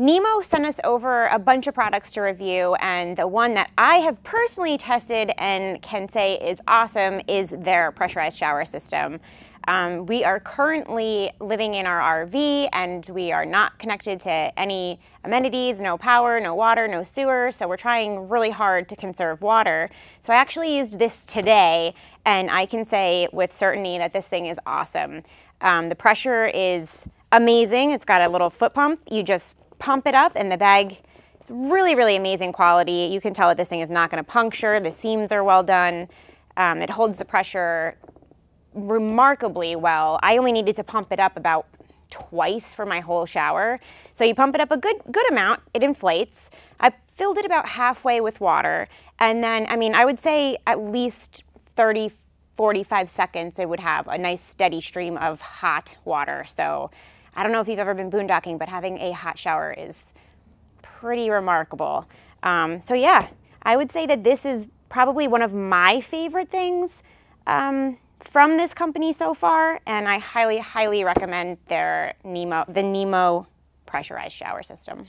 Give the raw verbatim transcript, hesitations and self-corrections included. NEMO sent us over a bunch of products to review, and the one that I have personally tested and can say is awesome is their pressurized shower system. Um, we are currently living in our R V, and we are not connected to any amenities, no power, no water, no sewer, so we're trying really hard to conserve water. So I actually used this today, and I can say with certainty that this thing is awesome. Um, the pressure is amazing. It's got a little foot pump. You just pump it up and the bag, it's really, really amazing quality. You can tell that this thing is not going to puncture. The seams are well done. Um, it holds the pressure remarkably well. I only needed to pump it up about twice for my whole shower. So you pump it up a good, good amount, it inflates. I filled it about halfway with water. And then, I mean, I would say at least thirty, forty-five seconds, it would have a nice steady stream of hot water. So I don't know if you've ever been boondocking, but having a hot shower is pretty remarkable. Um, so yeah, I would say that this is probably one of my favorite things um, from this company so far, and I highly, highly recommend their NEMO, the NEMO pressurized shower system.